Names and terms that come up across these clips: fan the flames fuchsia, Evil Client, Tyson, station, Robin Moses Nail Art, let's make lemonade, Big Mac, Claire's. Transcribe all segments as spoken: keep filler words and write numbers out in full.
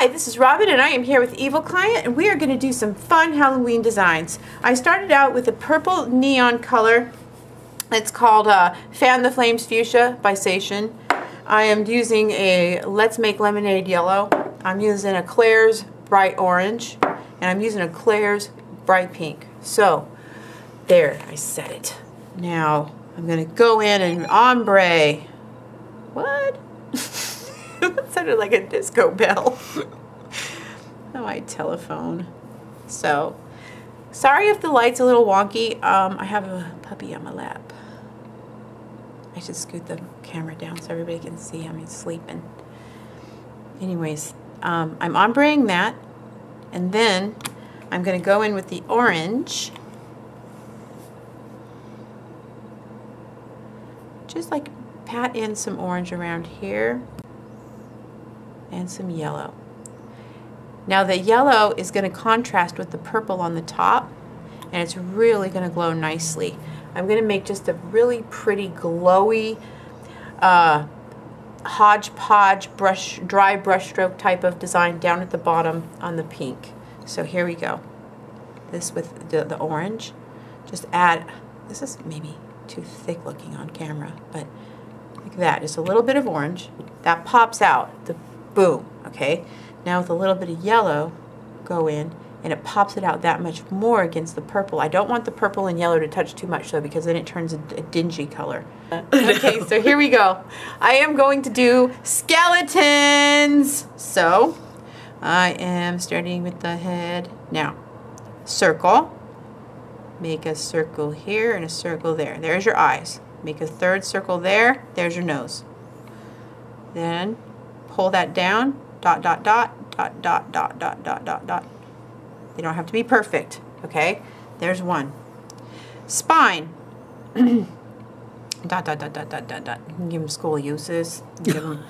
Hi, this is Robin and I am here with Evil Client, and we are going to do some fun Halloween designs. I started out with a purple neon color. It's called uh, Fan the Flames Fuchsia by Station. I am using a Let's Make Lemonade yellow. I'm using a Claire's bright orange, and I'm using a Claire's bright pink. So there, I said it. Now I'm going to go in and ombre. What? It sounded like a disco bell. Oh, my telephone. So, sorry if the light's a little wonky. Um, I have a puppy on my lap. I should scoot the camera down so everybody can see him. He's sleeping. Anyways, um, I'm ombreing that. And then I'm going to go in with the orange. Just like pat in some orange around here. And some yellow. Now the yellow is going to contrast with the purple on the top, and it's really going to glow nicely. I'm going to make just a really pretty glowy uh, hodgepodge brush, dry brushstroke type of design down at the bottom on the pink. So here we go. This with the, the orange. Just add, this is maybe too thick looking on camera, but like that, just a little bit of orange. That pops out. The boom. Okay, now with a little bit of yellow, go in and it pops it out that much more against the purple. I don't want the purple and yellow to touch too much though, because then it turns a, a dingy color. Okay, so here we go. I am going to do skeletons. So I am starting with the head. Now, circle. Make a circle here and a circle there. There's your eyes. Make a third circle there. There's your nose. Then pull that down, dot, dot, dot, dot, dot, dot, dot, dot, dot, dot. They don't have to be perfect, okay? There's one. Spine. Dot, dot, dot, dot, dot, dot, dot. You can give them scoliosis, give them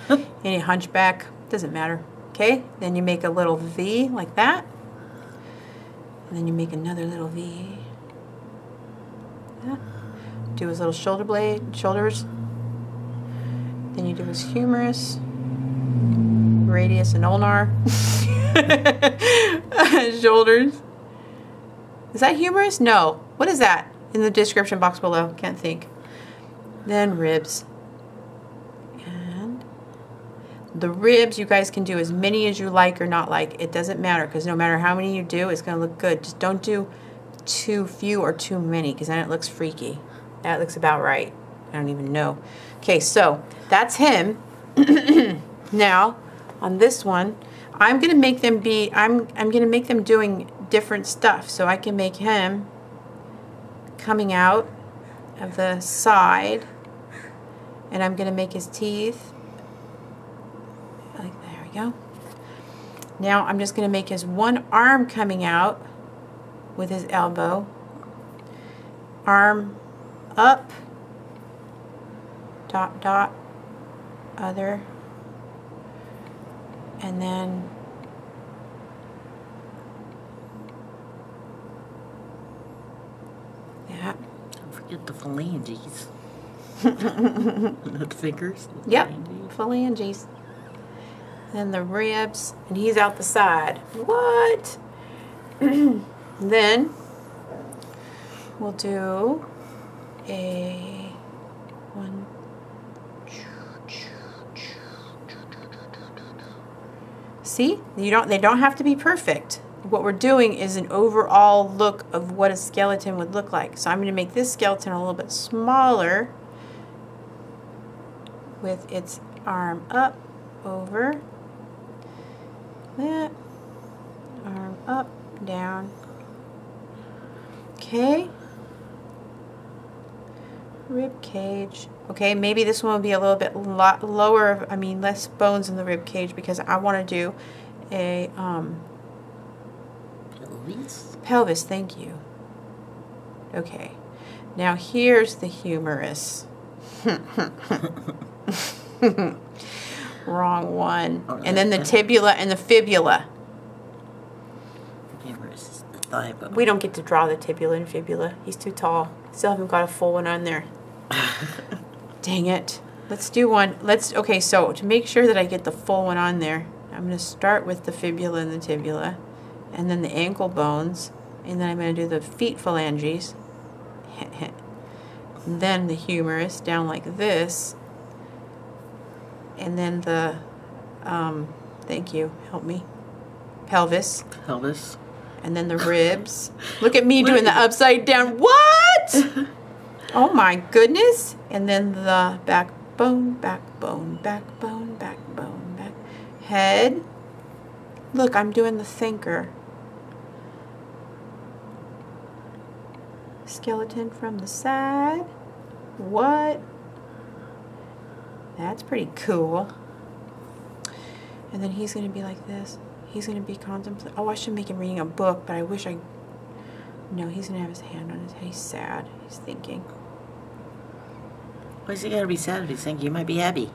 any hunchback, doesn't matter, okay? Then you make a little V like that. And then you make another little V. Yeah. Do his little shoulder blade, shoulders. Then you do his humerus. Radius and ulnar. Shoulders. Is that humerus? No. What is that? In the description box below. Can't think. Then ribs. And the ribs you guys can do as many as you like or not like. It doesn't matter, because no matter how many you do, it's going to look good. Just don't do too few or too many, because then it looks freaky. That looks about right. I don't even know. Okay, so that's him. Now, on this one, I'm gonna make them be I'm I'm gonna make them doing different stuff, so I can make him coming out of the side, and I'm gonna make his teeth like, there we go. Now I'm just gonna make his one arm coming out with his elbow, arm up, dot dot, other. And then yeah. Don't forget the phalanges. The fingers. The yep. Phalanges. phalanges. Then the ribs, and he's out the side. What? Then we'll do a one. See, you don't, they don't have to be perfect. What we're doing is an overall look of what a skeleton would look like. So I'm going to make this skeleton a little bit smaller with its arm up, over, that, arm up, down. Okay. Rib cage. Okay, maybe this one will be a little bit lot lower, I mean less bones in the rib cage, because I want to do a um, pelvis. Pelvis, thank you. Okay, now here's the humerus. Wrong one. Oh, and then the tibia and the fibula. The humerus is the thigh bone. We don't get to draw the tibia and fibula. He's too tall. Still haven't got a full one on there. Dang it. Let's do one. Let's, okay, so to make sure that I get the full one on there, I'm going to start with the fibula and the tibia, and then the ankle bones, and then I'm going to do the feet phalanges, and then the humerus down like this, and then the, um, thank you, help me, pelvis. Pelvis. And then the ribs. Look at me doing the upside down. What? Oh my goodness. And then the backbone, backbone, backbone, backbone, back head. Look, I'm doing the thinker. Skeleton from the side. What? That's pretty cool. And then he's going to be like this. He's going to be contemplating. Oh, I should make him reading a book, but I wish I... No, he's going to have his hand on his head. He's sad. He's thinking. Why's he got to be sad if he's thinking? He might be happy.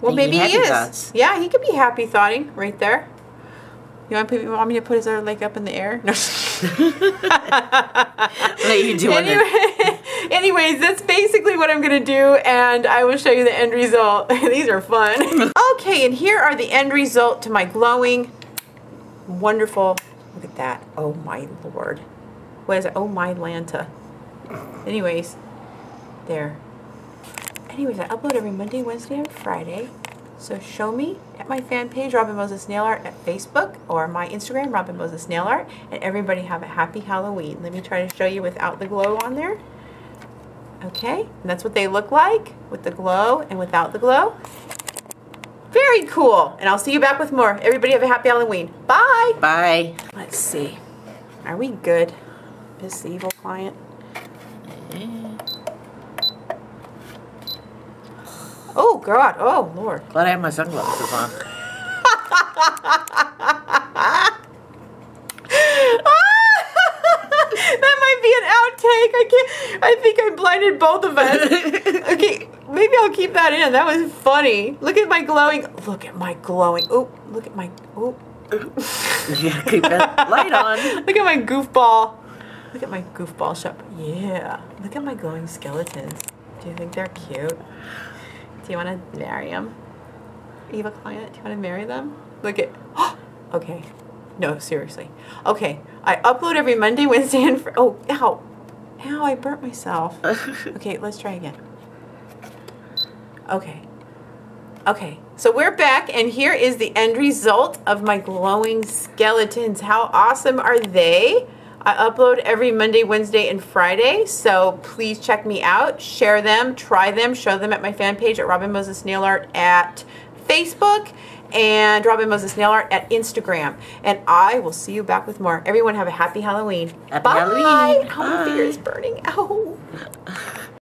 Well, maybe he is. Thoughts. Yeah, he could be happy thoughting right there. You want, put, you want me to put his other leg up in the air? No. What are you doing? Anyway, anyways, that's basically what I'm going to do, and I will show you the end result. These are fun. Okay, and here are the end result to my glowing... Wonderful. Look at that. Oh my lord. What is it? Oh my Lanta. Anyways, there. Anyways, I upload every Monday, Wednesday, and Friday. So show me at my fan page, Robin Moses Nail Art, at Facebook, or my Instagram, Robin Moses Nail Art. And everybody have a happy Halloween. Let me try to show you without the glow on there. Okay. And that's what they look like, with the glow and without the glow. Very cool. And I'll see you back with more. Everybody have a happy Halloween. Bye. Bye. Let's see. Are we good? This evil client. Yeah. Oh, God. Oh, Lord. Glad I have my sunglasses on. That might be an outtake. I can't. I think I blinded both of us. Okay. Maybe I'll keep that in. That was funny. Look at my glowing. Look at my glowing. Oh, look at my. Oh. Yeah, keep that light on. Look at my goofball. Look at my goofball shop. Yeah. Look at my glowing skeletons. Do you think they're cute? Do you want to marry them? Evil client, do you want to marry them? Look at. Oh, okay. No, seriously. Okay. I upload every Monday, Wednesday, and. Fr oh, ow. Ow, I burnt myself. Okay, let's try again. Okay. Okay. So we're back, and here is the end result of my glowing skeletons. How awesome are they? I upload every Monday, Wednesday, and Friday, so please check me out. Share them, try them, show them at my fan page at Robin Moses Nail Art at Facebook and Robin Moses Nail Art at Instagram. And I will see you back with more. Everyone have a happy Halloween. Happy Bye. Halloween. Oh, my beard's burning. Ow.